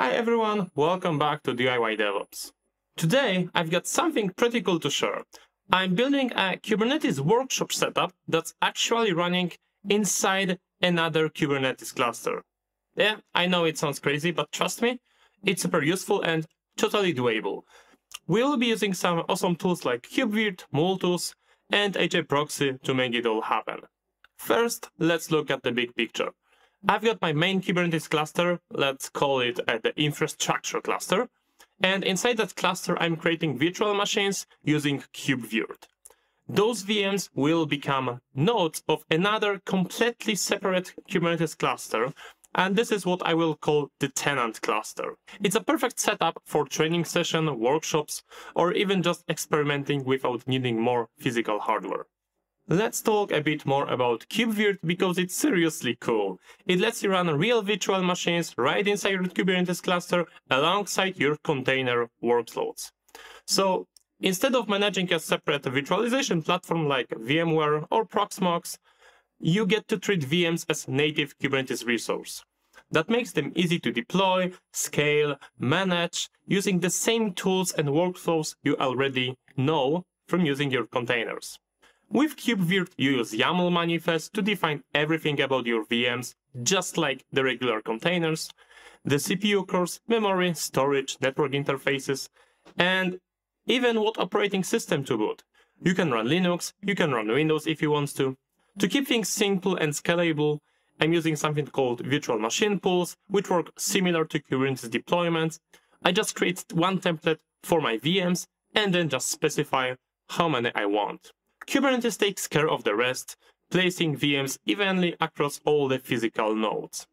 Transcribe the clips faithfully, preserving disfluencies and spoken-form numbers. Hi everyone, welcome back to D I Y DevOps. Today I've got something pretty cool to share. I'm building a Kubernetes workshop setup that's actually running inside another Kubernetes cluster. Yeah, I know it sounds crazy, but trust me, it's super useful and totally doable. We'll be using some awesome tools like KubeVirt, Multus, and HAProxy to make it all happen. First, let's look at the big picture. I've got my main Kubernetes cluster, let's call it uh, the infrastructure cluster, and inside that cluster I'm creating virtual machines using KubeVirt. Those V Ms will become nodes of another completely separate Kubernetes cluster, and this is what I will call the tenant cluster. It's a perfect setup for training sessions, workshops, or even just experimenting without needing more physical hardware. Let's talk a bit more about KubeVirt because it's seriously cool. It lets you run real virtual machines right inside your Kubernetes cluster alongside your container workloads. So instead of managing a separate virtualization platform like VMware or Proxmox, you get to treat V Ms as native Kubernetes resource. That makes them easy to deploy, scale, manage using the same tools and workflows you already know from using your containers. With KubeVirt, you use YAML manifest to define everything about your V Ms, just like the regular containers, the C P U cores, memory, storage, network interfaces, and even what operating system to boot. You can run Linux, you can run Windows if you want to. To keep things simple and scalable, I'm using something called virtual machine pools, which work similar to Kubernetes deployments. I just create one template for my V Ms and then just specify how many I want. Kubernetes takes care of the rest, placing V Ms evenly across all the physical nodes.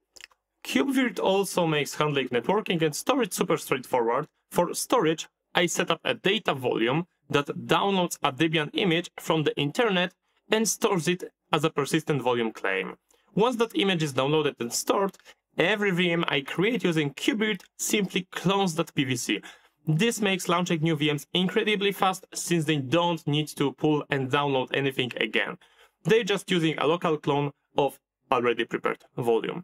KubeVirt also makes handling networking and storage super straightforward. For storage, I set up a data volume that downloads a Debian image from the internet and stores it as a persistent volume claim. Once that image is downloaded and stored, every V M I create using KubeVirt simply clones that P V C. This makes launching new V Ms incredibly fast since they don't need to pull and download anything again. They're just using a local clone of already prepared volume.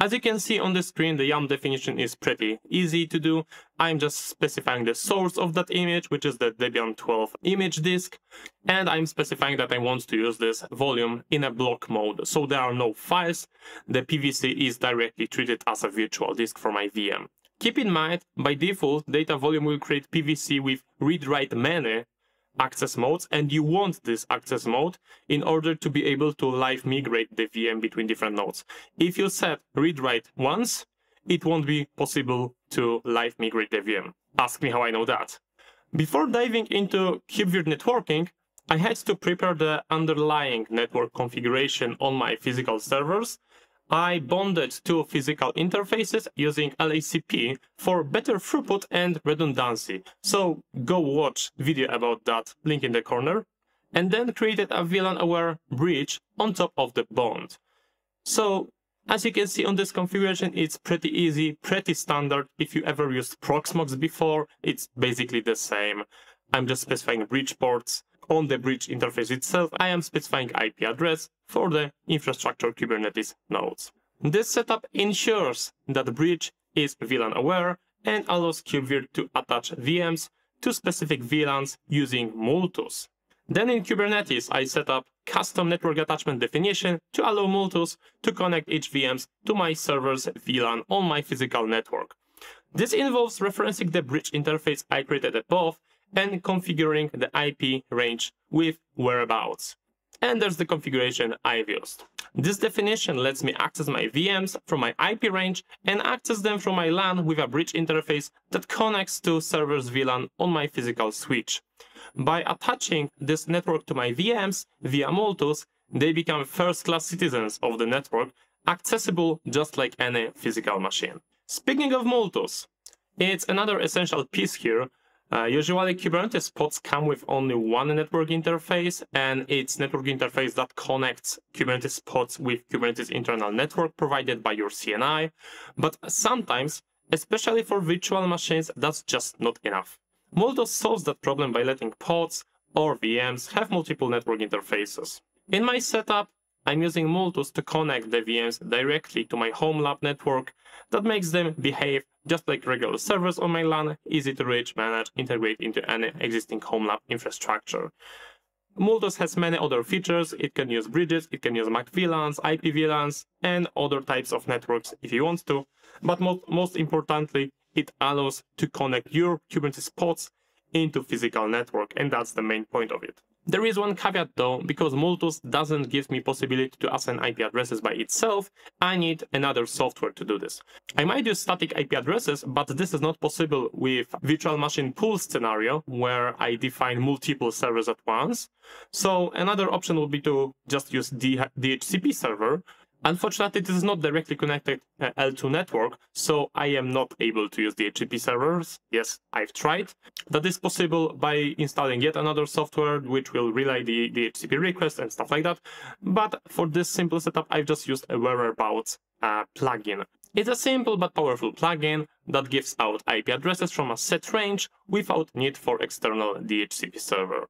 As you can see on the screen, the YAML definition is pretty easy to do. I'm just specifying the source of that image, which is the Debian twelve image disk, and I'm specifying that I want to use this volume in a block mode, so there are no files. The P V C is directly treated as a virtual disk for my V M. Keep in mind, by default, data volume will create P V C with read-write-many access modes, and you want this access mode in order to be able to live migrate the V M between different nodes. If you set read-write once, it won't be possible to live migrate the V M. Ask me how I know that. Before diving into KubeVirt networking, I had to prepare the underlying network configuration on my physical servers. I bonded two physical interfaces using L A C P for better throughput and redundancy, so go watch video about that, link in the corner, and then created a V LAN-aware bridge on top of the bond. So, as you can see on this configuration, it's pretty easy, pretty standard. If you ever used Proxmox before, it's basically the same. I'm just specifying bridge ports. On the bridge interface itself, I am specifying I P address for the infrastructure Kubernetes nodes. This setup ensures that the bridge is V LAN aware and allows KubeVirt to attach V Ms to specific V LANs using Multus. Then in Kubernetes, I set up custom network attachment definition to allow Multus to connect each V Ms to my server's V LAN on my physical network. This involves referencing the bridge interface I created above and configuring the I P range with whereabouts. And there's the configuration I've used. This definition lets me access my V Ms from my I P range and access them from my LAN with a bridge interface that connects to server's V LAN on my physical switch. By attaching this network to my V Ms via Multus, they become first-class citizens of the network, accessible just like any physical machine. Speaking of Multus, it's another essential piece here. Uh, usually Kubernetes pods come with only one network interface, and it's network interface that connects Kubernetes pods with Kubernetes internal network provided by your C N I. But sometimes, especially for virtual machines, that's just not enough. Multus solves that problem by letting pods or V Ms have multiple network interfaces. In my setup, I'm using Multus to connect the V Ms directly to my home lab network that makes them behave Just like regular servers on my LAN, easy to reach, manage, integrate into any existing home lab infrastructure. Multus has many other features. It can use bridges, it can use Mac V LANs, I P V LANs, and other types of networks if you want to. But most, most importantly, it allows to connect your Kubernetes pods into physical network, and that's the main point of it. There is one caveat though, because Multus doesn't give me possibility to assign I P addresses by itself, I need another software to do this. I might use static I P addresses, but this is not possible with virtual machine pool scenario, where I define multiple servers at once. So another option would be to just use D H C P server. Unfortunately, this is not directly connected uh, L two network, so I am not able to use D H C P servers. Yes, I've tried. That is possible by installing yet another software, which will relay the D H C P request and stuff like that. But for this simple setup, I've just used a whereabouts uh, plugin. It's a simple but powerful plugin that gives out I P addresses from a set range without need for external D H C P server.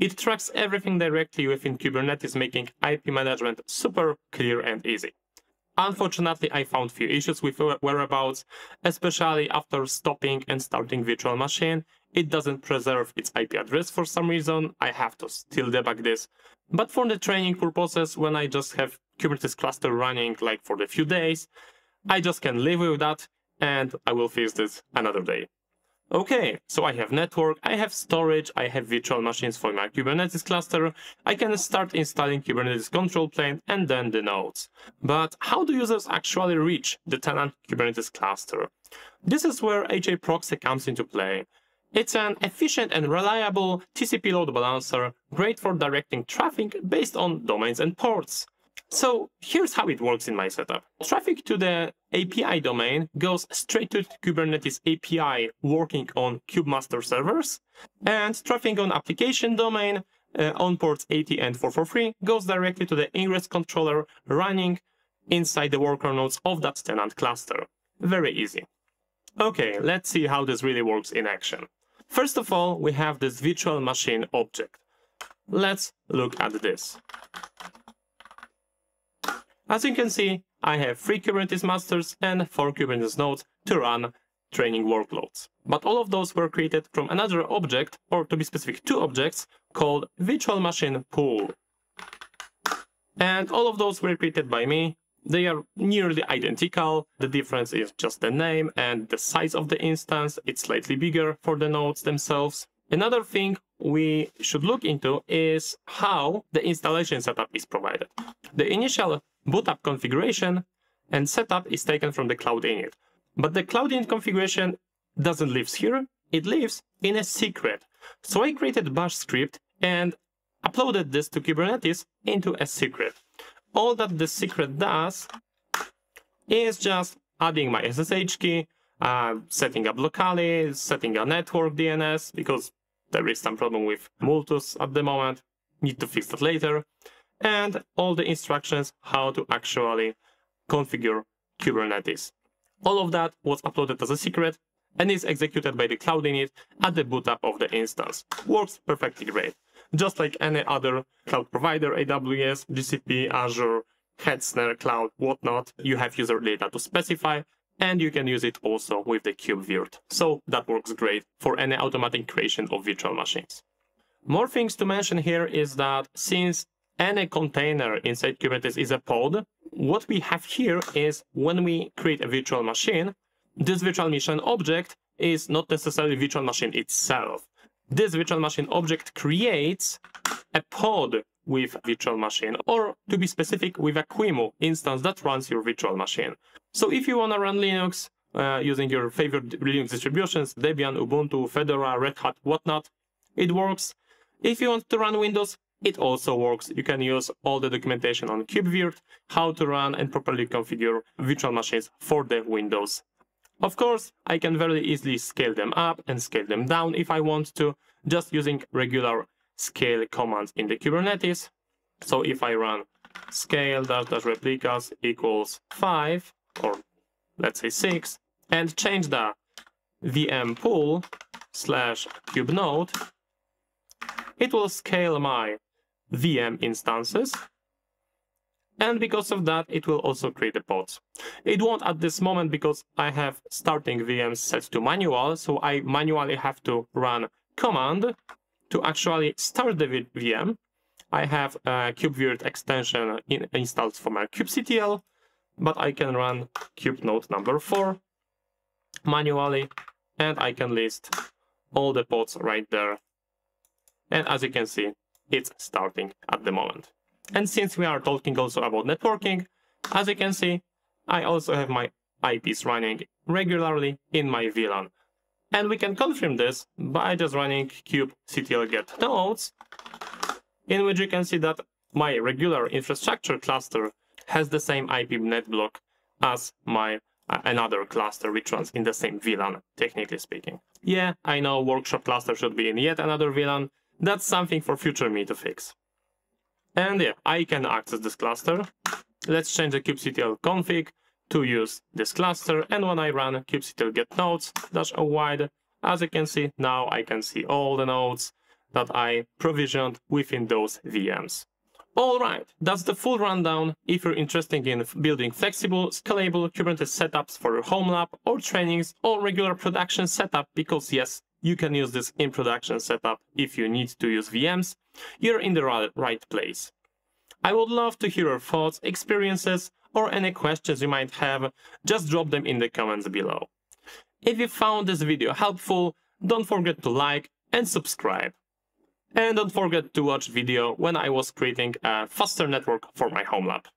It tracks everything directly within Kubernetes, making I P management super clear and easy. Unfortunately, I found few issues with whereabouts, especially after stopping and starting virtual machine. It doesn't preserve its I P address for some reason. I have to still debug this. But for the training purposes, when I just have Kubernetes cluster running like for the few days, I just can live with that and I will fix this another day. Okay, so I have network, I have storage, I have virtual machines for my Kubernetes cluster, I can start installing Kubernetes control plane and then the nodes. But how do users actually reach the tenant Kubernetes cluster? This is where HAProxy comes into play. It's an efficient and reliable T C P load balancer, great for directing traffic based on domains and ports. So here's how it works in my setup. Traffic to the A P I domain goes straight to Kubernetes A P I working on kubemaster servers, and traffic on application domain uh, on ports eighty and four forty-three goes directly to the ingress controller running inside the worker nodes of that tenant cluster. Very easy. Okay, let's see how this really works in action. First of all, we have this virtual machine object. Let's look at this. As you can see, I have three Kubernetes masters and four Kubernetes nodes to run training workloads. But all of those were created from another object, or to be specific, two objects, called virtual machine pool. And all of those were created by me. They are nearly identical. The difference is just the name and the size of the instance. It's slightly bigger for the nodes themselves. Another thing we should look into is how the installation setup is provided. The initial boot up configuration and setup is taken from the cloud init. But the cloud init configuration doesn't live here, it lives in a secret. So I created bash script and uploaded this to Kubernetes into a secret. All that the secret does is just adding my S S H key, uh, setting up locally, setting a network D N S, because there is some problem with Multus at the moment, need to fix that later. And all the instructions how to actually configure Kubernetes. All of that was uploaded as a secret and is executed by the cloud init at the boot up of the instance. Works perfectly great. Just like any other cloud provider, A W S, G C P, Azure, Hetzner Cloud, whatnot, you have user data to specify and you can use it also with the KubeVirt. So that works great for any automatic creation of virtual machines. More things to mention here is that since any container inside Kubernetes is a pod, what we have here is when we create a virtual machine, this virtual machine object is not necessarily virtual machine itself. This virtual machine object creates a pod with virtual machine, or to be specific, with a Q E M U instance that runs your virtual machine. So if you want to run Linux uh, using your favorite Linux distributions, Debian, Ubuntu, Fedora, Red Hat, whatnot, it works. If you want to run Windows, it also works. You can use all the documentation on KubeVirt, how to run and properly configure virtual machines for the Windows. Of course, I can very easily scale them up and scale them down if I want to, just using regular scale commands in the Kubernetes. So if I run scale dash dash replicas equals five, or let's say six, and change the V M pool slash kube node, it will scale my V M instances And because of that, it will also create the pods. It won't at this moment because I have starting V Ms set to manual, so I manually have to run command to actually start the V M. I have a KubeVirt extension in installed from my kubectl, but I can run kube node number four manually, and I can list all the pods right there. And as you can see, it's starting at the moment. And since we are talking also about networking, as you can see, I also have my I Ps running regularly in my V LAN. And we can confirm this by just running kubectl get nodes, in which you can see that my regular infrastructure cluster has the same I P net block as my uh, another cluster which runs in the same V LAN, technically speaking. Yeah, I know workshop cluster should be in yet another V LAN. That's something for future me to fix. And yeah, I can access this cluster. Let's change the kubectl config to use this cluster. And when I run kubectl get nodes dash o wide, as you can see, now I can see all the nodes that I provisioned within those V Ms. All right, that's the full rundown. If you're interested in building flexible, scalable Kubernetes setups for your home lab or trainings or regular production setup, because yes, you can use this in production setup if you need to use V Ms, you're in the right place. I would love to hear your thoughts, experiences, or any questions you might have. Just drop them in the comments below. If you found this video helpful, don't forget to like and subscribe. And don't forget to watch video when I was creating a faster network for my home lab.